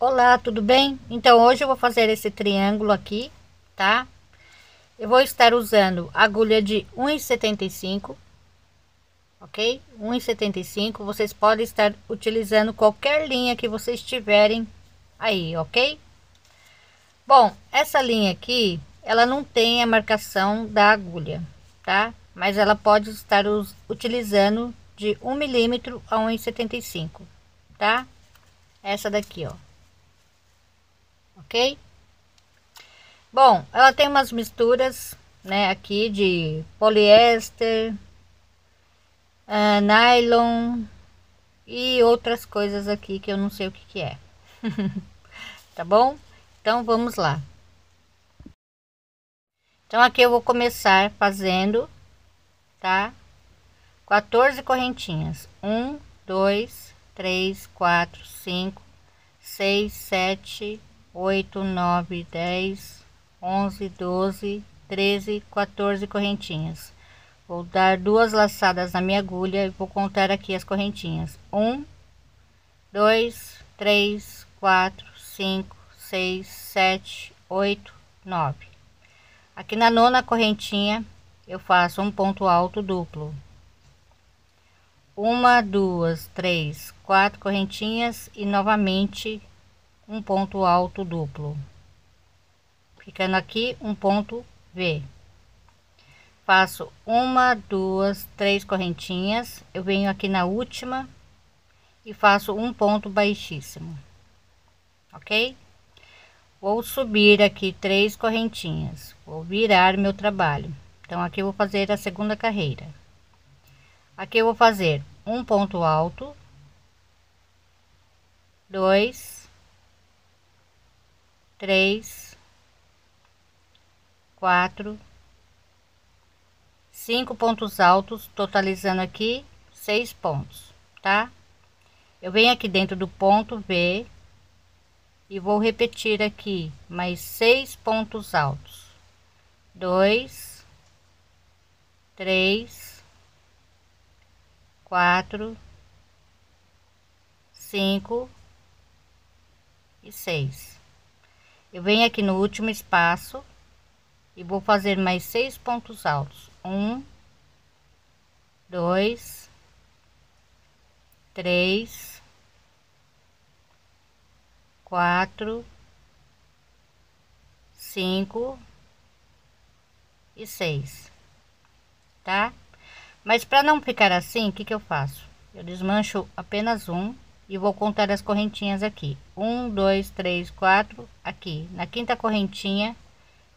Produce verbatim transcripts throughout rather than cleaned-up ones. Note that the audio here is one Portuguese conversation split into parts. Olá, tudo bem? Então hoje eu vou fazer esse triângulo aqui, tá? Eu vou estar usando agulha de um e setenta e cinco, ok? um e setenta e cinco, vocês podem estar utilizando qualquer linha que vocês tiverem aí, ok? Bom, essa linha aqui, ela não tem a marcação da agulha, tá? Mas ela pode estar us- utilizando de um milímetro a um e setenta e cinco, tá? Essa daqui, ó. Ok? Bom, ela tem umas misturas, né, aqui de poliéster, uh, nylon e outras coisas aqui que eu não sei o que que é. Tá bom? Então vamos lá. Então aqui eu vou começar fazendo, tá? quatorze correntinhas. um, dois, três, quatro, cinco, seis, sete, oito, nove, dez, onze, doze, treze, quatorze correntinhas. Vou dar duas laçadas na minha agulha e vou contar aqui as correntinhas: um, dois, três, quatro, cinco, seis, sete, oito, nove. Aqui na nona correntinha eu faço um ponto alto duplo, uma, duas, três, quatro correntinhas e novamente um ponto alto duplo, ficando aqui um ponto V. Faço uma, duas, três correntinhas, eu venho aqui na última e faço um ponto baixíssimo, ok? Vou subir aqui três correntinhas, vou virar meu trabalho. Então aqui eu vou fazer a segunda carreira. Aqui eu vou fazer um ponto alto, dois, três, quatro, cinco pontos altos, totalizando aqui seis pontos, tá? Eu venho aqui dentro do ponto V e vou repetir aqui mais seis pontos altos: dois, três, quatro, cinco e seis. Eu venho aqui no último espaço e vou fazer mais seis pontos altos: um, dois, três, quatro, cinco e seis, tá? Mas para não ficar assim, o que que eu faço? Eu desmancho apenas um e vou contar as correntinhas aqui: um, dois, três, quatro. Aqui na quinta correntinha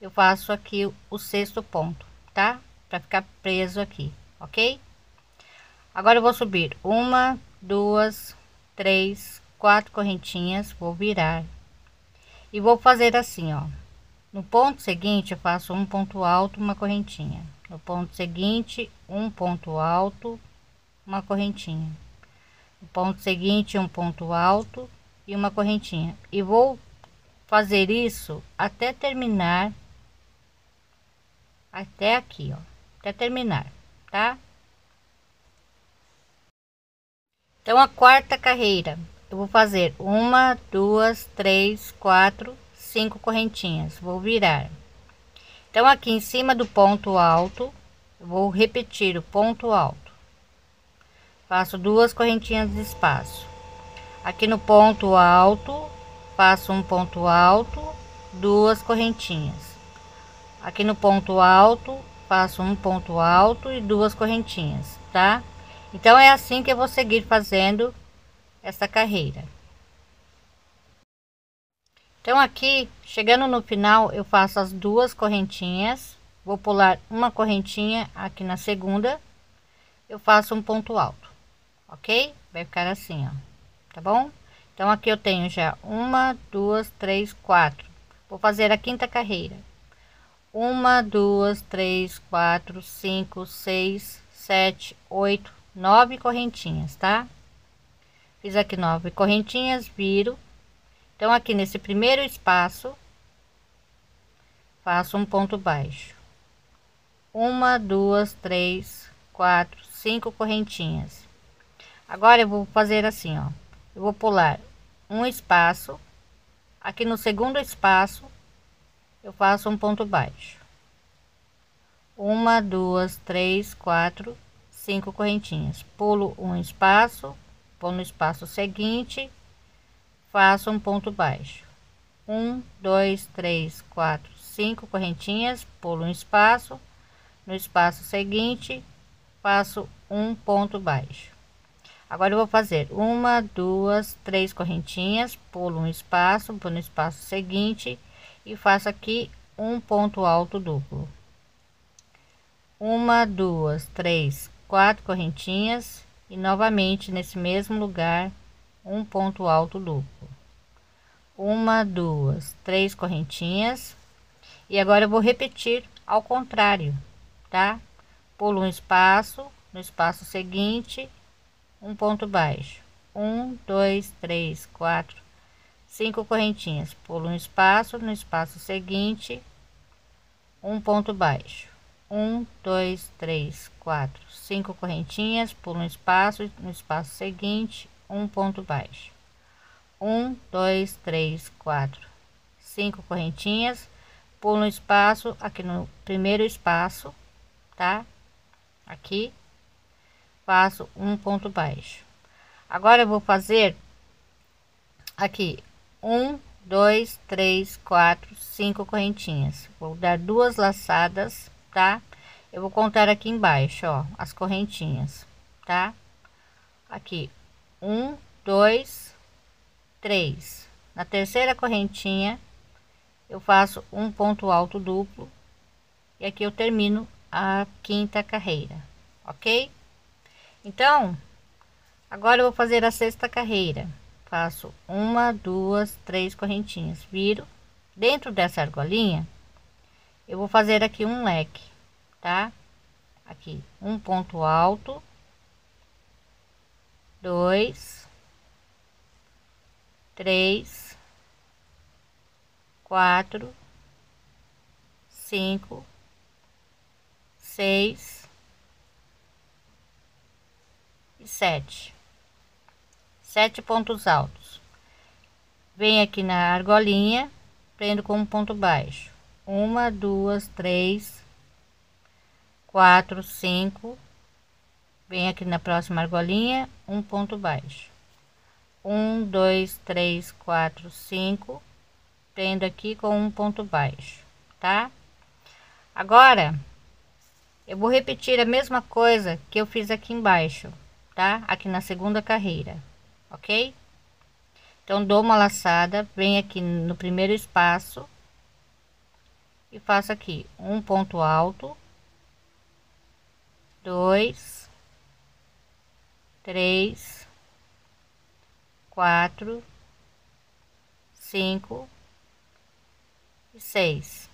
eu faço aqui o sexto ponto, tá? Para ficar preso aqui, ok? Agora eu vou subir uma, duas, três, quatro correntinhas, vou virar e vou fazer assim, ó. No ponto seguinte eu faço um ponto alto, uma correntinha. No ponto seguinte, um ponto alto, uma correntinha. No ponto seguinte, um ponto alto e uma correntinha, e vou fazer isso até terminar, até aqui, ó, até terminar, tá? Então a quarta carreira eu vou fazer uma, duas, três, quatro, cinco correntinhas, vou virar. Então aqui em cima do ponto alto eu vou repetir o ponto alto, faço duas correntinhas de espaço. Aqui no ponto alto faço um ponto alto, duas correntinhas. Aqui no ponto alto faço um ponto alto e duas correntinhas, tá? Então é assim que eu vou seguir fazendo essa carreira. Então aqui, chegando no final, eu faço as duas correntinhas, vou pular uma correntinha aqui na segunda, eu faço um ponto alto. Ok? Vai ficar assim, ó, tá bom? Então aqui eu tenho já uma, duas, três, quatro. Vou fazer a quinta carreira: uma, duas, três, quatro, cinco, seis, sete, oito, nove correntinhas, tá? Fiz aqui nove correntinhas, viro. Então aqui nesse primeiro espaço faço um ponto baixo, uma, duas, três, quatro, cinco correntinhas. Agora eu vou fazer assim, ó, eu vou pular um espaço, Aqui no segundo espaço eu faço um ponto baixo, uma, duas, três, quatro, cinco correntinhas, pulo um espaço, vou no espaço seguinte, faço um ponto baixo, um, dois, três, quatro, cinco correntinhas, pulo um espaço, no espaço seguinte faço um ponto baixo. Agora eu vou fazer uma, duas, três correntinhas, pulo um espaço, vou no espaço seguinte e faço aqui um ponto alto duplo, uma, duas, três, quatro correntinhas e novamente nesse mesmo lugar um ponto alto duplo, uma, duas, três correntinhas. E agora eu vou repetir ao contrário, tá? Pulo um espaço, no espaço seguinte um ponto baixo, um, dois, três, quatro, cinco correntinhas, pulo um espaço, no espaço seguinte um ponto baixo, um, dois, três, quatro, cinco correntinhas, pulo um espaço, no espaço seguinte um ponto baixo, um, dois, três, quatro, cinco correntinhas, pulo um espaço aqui no primeiro espaço, tá? Aqui faço um ponto baixo. Agora eu vou fazer aqui um, dois, três, quatro, cinco correntinhas, vou dar duas laçadas, tá? Eu vou contar aqui embaixo, ó, as correntinhas, tá? Aqui um, dois, três, na terceira correntinha eu faço um ponto alto duplo e aqui eu termino a quinta carreira, ok? Então agora eu vou fazer a sexta carreira, faço uma, duas, três correntinhas, viro, dentro dessa argolinha eu vou fazer aqui um leque, tá? Aqui um ponto alto, dois, três, quatro, cinco, seis e sete, sete pontos altos. Vem aqui na argolinha, prendo com um ponto baixo, uma, duas, três, quatro, cinco. Vem aqui na próxima argolinha, um ponto baixo, um, dois, três, quatro, cinco, prendo aqui com um ponto baixo, tá? Agora eu vou repetir a mesma coisa que eu fiz aqui embaixo, tá? Aqui na segunda carreira, ok? Então dou uma laçada, venho aqui no primeiro espaço e faço aqui um ponto alto, dois, três, quatro, cinco e seis.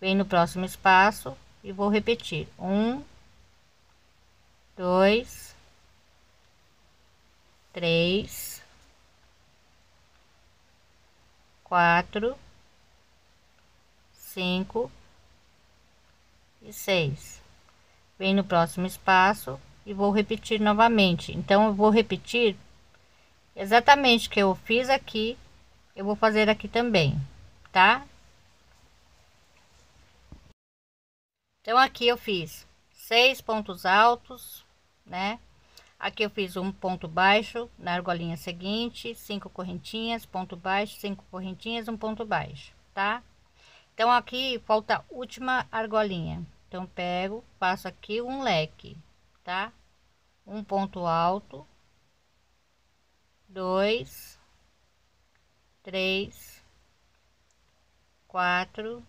Vem no próximo espaço e vou repetir um, dois, três, quatro, cinco e seis. Vem no próximo espaço e vou repetir novamente. Então eu vou repetir exatamente o que eu fiz aqui, eu vou fazer aqui também, tá? Então aqui eu fiz seis pontos altos, né? Aqui eu fiz um ponto baixo na argolinha seguinte, cinco correntinhas, ponto baixo, cinco correntinhas, um ponto baixo, tá? Então aqui falta a última argolinha, então pego, faço aqui um leque, tá? Um ponto alto, dois, três, quatro,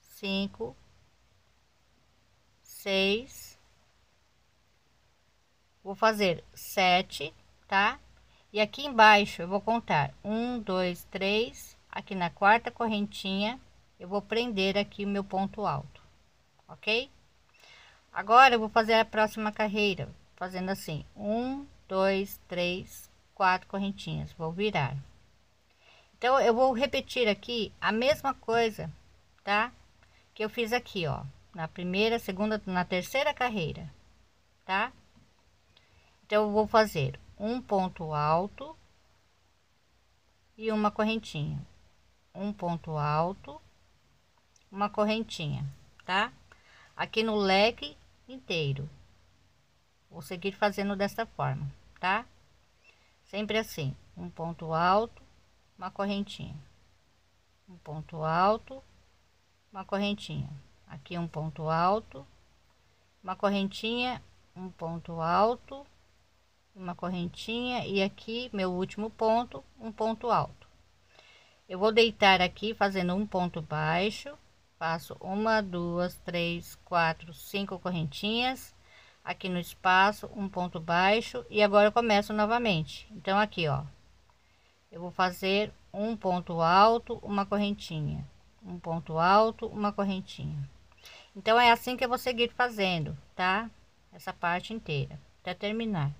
cinco, seis, vou fazer sete, tá? E aqui embaixo eu vou contar um, dois, três. Aqui na quarta correntinha eu vou prender aqui o meu ponto alto, ok? Agora eu vou fazer a próxima carreira fazendo assim um, dois, três, quatro correntinhas, vou virar. Então eu vou repetir aqui a mesma coisa, tá? Que eu fiz aqui, ó, na primeira, segunda, na terceira carreira, tá? Então eu vou fazer um ponto alto, e uma correntinha, um ponto alto, uma correntinha, tá? Aqui no leque inteiro. Vou seguir fazendo desta forma, tá? Sempre assim, um ponto alto, uma correntinha, um ponto alto, uma correntinha, aqui um ponto alto, uma correntinha, um ponto alto, uma correntinha, e aqui meu último ponto, um ponto alto. Eu vou deitar aqui fazendo um ponto baixo, faço uma, duas, três, quatro, cinco correntinhas. Aqui no espaço, um ponto baixo, e agora eu começo novamente. Então aqui, ó, eu vou fazer um ponto alto, uma correntinha, um ponto alto, uma correntinha. Então é assim que eu vou seguir fazendo, tá? Essa parte inteira até terminar.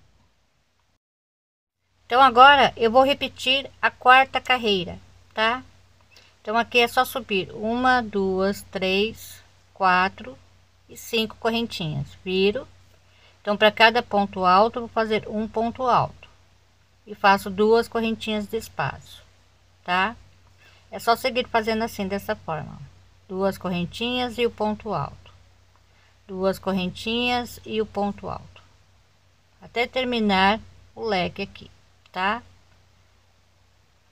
Então agora eu vou repetir a quarta carreira, tá? Então aqui é só subir uma, duas, três, quatro e cinco correntinhas, viro. Então, para cada ponto alto, vou fazer um ponto alto e faço duas correntinhas de espaço, tá? É só seguir fazendo assim, dessa forma: duas correntinhas e o ponto alto, duas correntinhas e o ponto alto, até terminar o leque aqui, tá?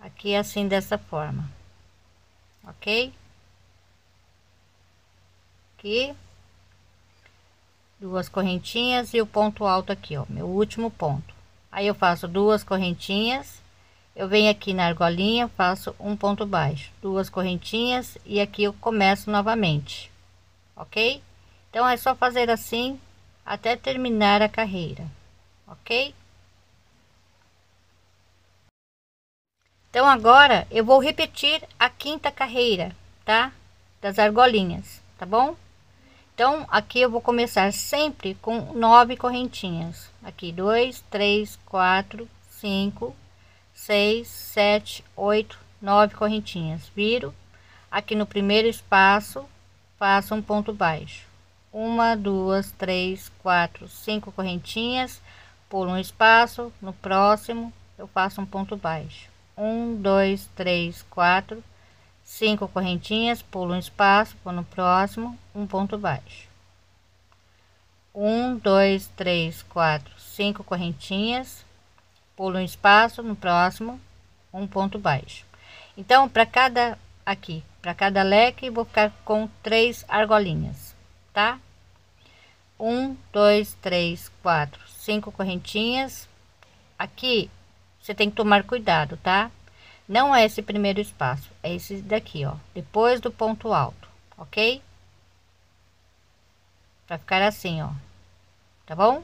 Aqui assim, dessa forma, ok? Aqui. Duas correntinhas e o ponto alto aqui, ó, meu último ponto. Aí eu faço duas correntinhas, eu venho aqui na argolinha, faço um ponto baixo, duas correntinhas, e aqui eu começo novamente, ok? Então é só fazer assim até terminar a carreira, ok? Então agora eu vou repetir a quinta carreira, tá? Das argolinhas, tá bom? Então aqui eu vou começar sempre com nove correntinhas, aqui dois, três, quatro, cinco, seis, sete, oito, nove correntinhas, viro. Aqui no primeiro espaço faço um ponto baixo, uma, duas, três, quatro, cinco correntinhas, por um espaço. No próximo eu faço um ponto baixo, um, dois, três, quatro, cinco correntinhas, pulo um espaço, vou no próximo, um ponto baixo, um, dois, três, quatro, cinco correntinhas, pulo um espaço, no próximo, um ponto baixo. Então para cada aqui, para cada leque, vou ficar com três argolinhas, tá? Um, dois, três, quatro, cinco correntinhas. Aqui você tem que tomar cuidado, tá? Não é esse primeiro espaço, é esse daqui, ó, depois do ponto alto, ok? Vai ficar assim, ó, tá bom?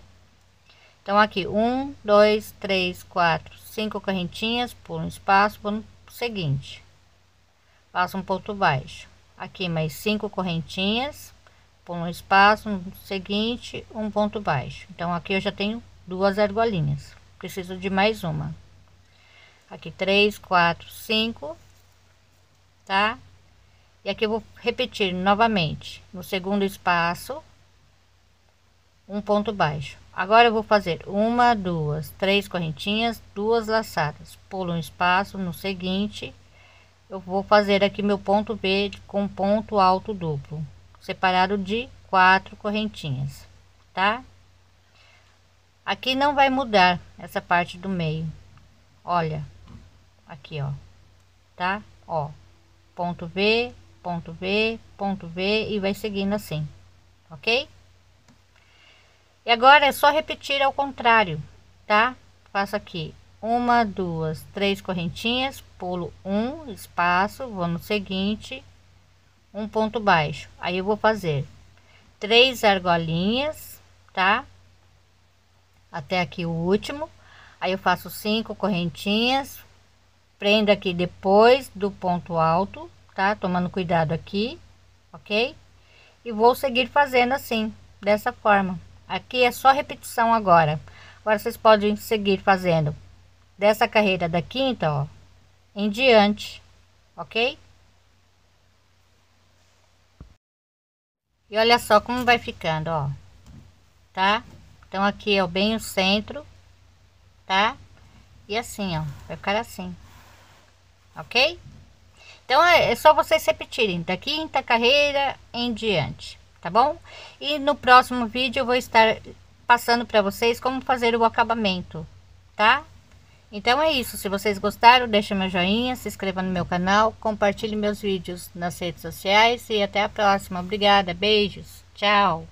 Então aqui, um, dois, três, quatro, cinco correntinhas, pulo um espaço, vou no seguinte, faço um ponto baixo, aqui mais cinco correntinhas, pulo um espaço, no seguinte, um ponto baixo. Então aqui eu já tenho duas argolinhas, preciso de mais uma. Aqui três, quatro, cinco, tá? E aqui eu vou repetir novamente no segundo espaço, um ponto baixo. Agora eu vou fazer uma, duas, três correntinhas, duas laçadas, pulo um espaço. No seguinte, eu vou fazer aqui meu ponto verde com ponto alto duplo, separado de quatro correntinhas, tá? Aqui não vai mudar essa parte do meio, olha. Aqui, ó, tá? Ó, ponto V, ponto V, ponto V, e vai seguindo assim, ok? E agora é só repetir ao contrário, tá? Faço aqui uma, duas, três correntinhas, pulo um espaço, vou no seguinte, um ponto baixo. Aí eu vou fazer três argolinhas, tá? Até aqui o último. Aí eu faço cinco correntinhas, prendo aqui depois do ponto alto, tá? Tomando cuidado aqui, ok? E vou seguir fazendo assim, dessa forma. Aqui é só repetição agora. Agora vocês podem seguir fazendo dessa carreira da quinta, ó, em diante, ok? E olha só como vai ficando, ó, tá? Então aqui é bem o centro, tá? E assim, ó, vai ficar assim. ok? Então, é só vocês repetirem da quinta carreira em diante, tá bom? E no próximo vídeo eu vou estar passando para vocês como fazer o acabamento, tá? Então é isso, se vocês gostaram, deixa meu joinha, se inscreva no meu canal, compartilhe meus vídeos nas redes sociais e até a próxima. Obrigada, beijos, tchau!